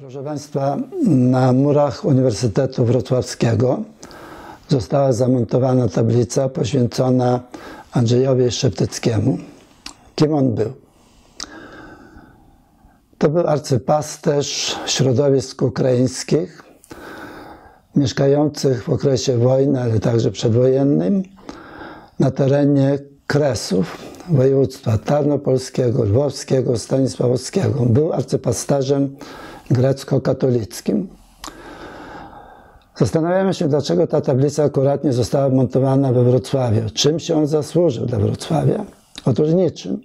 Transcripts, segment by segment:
Proszę Państwa, na murach Uniwersytetu Wrocławskiego została zamontowana tablica poświęcona Andrzejowi Szeptyckiemu. Kim on był? To był arcypasterz środowisk ukraińskich, mieszkających w okresie wojny, ale także przedwojennym, na terenie Kresów, województwa tarnopolskiego, lwowskiego, stanisławowskiego. Był arcypasterzem grecko-katolickim. Zastanawiamy się, dlaczego ta tablica akurat nie została montowana we Wrocławiu. Czym się on zasłużył dla Wrocławia? Otóż niczym.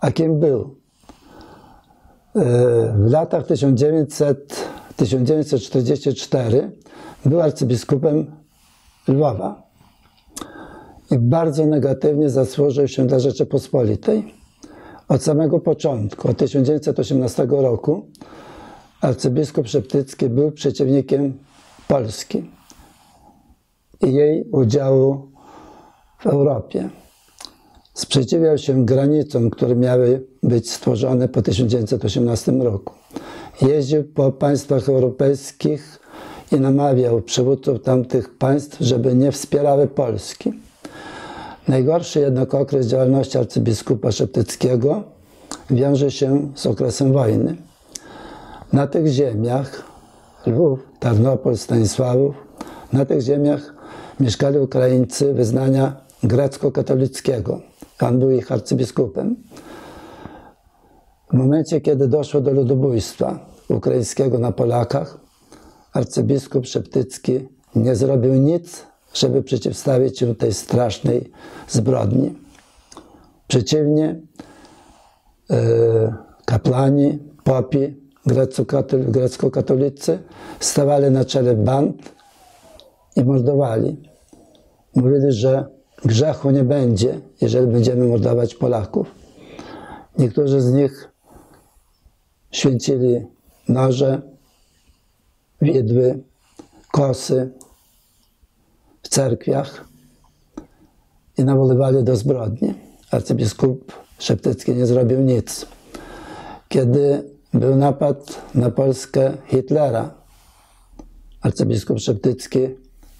A kim był? W latach 1944 był arcybiskupem Lwowa i bardzo negatywnie zasłużył się dla Rzeczypospolitej. Od samego początku, od 1918 roku, arcybiskup Szeptycki był przeciwnikiem Polski i jej udziału w Europie. Sprzeciwiał się granicom, które miały być stworzone po 1918 roku. Jeździł po państwach europejskich i namawiał przywódców tamtych państw, żeby nie wspierały Polski. Najgorszy jednak okres działalności arcybiskupa Szeptyckiego wiąże się z okresem wojny. Na tych ziemiach, Lwów, Tarnopol, Stanisławów, na tych ziemiach mieszkali Ukraińcy wyznania grecko-katolickiego. Pan był ich arcybiskupem. W momencie, kiedy doszło do ludobójstwa ukraińskiego na Polakach, arcybiskup Szeptycki nie zrobił nic, żeby przeciwstawić się tej strasznej zbrodni. Przeciwnie, kaplani, popi, grecko-katolicy stawali na czele band i mordowali. Mówili, że grzechu nie będzie, jeżeli będziemy mordować Polaków. Niektórzy z nich święcili noże, widły, kosy w cerkwiach i nawoływali do zbrodni. Arcybiskup Szeptycki nie zrobił nic. Kiedy był napad na Polskę Hitlera, arcybiskup Szeptycki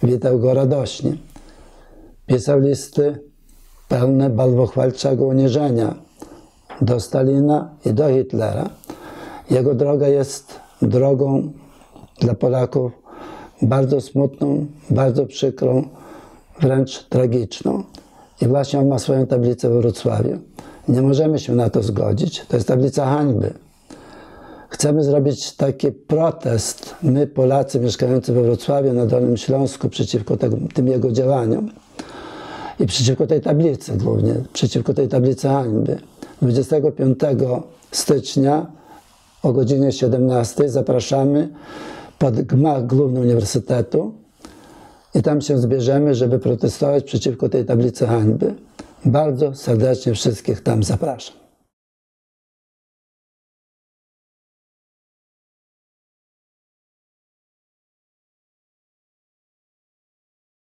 witał go radośnie. Pisał listy pełne bałwochwalczego uniżenia do Stalina i do Hitlera. Jego droga jest drogą dla Polaków bardzo smutną, bardzo przykrą, wręcz tragiczną. I właśnie on ma swoją tablicę we Wrocławiu. Nie możemy się na to zgodzić. To jest tablica hańby. Chcemy zrobić taki protest, my Polacy mieszkający we Wrocławiu, na Dolnym Śląsku, przeciwko tym jego działaniom. I przeciwko tej tablicy głównie, przeciwko tej tablicy hańby. 25 stycznia o godzinie 17 zapraszamy pod gmach główny Uniwersytetu i tam się zbierzemy, żeby protestować przeciwko tej tablicy hańby. Bardzo serdecznie wszystkich tam zapraszam.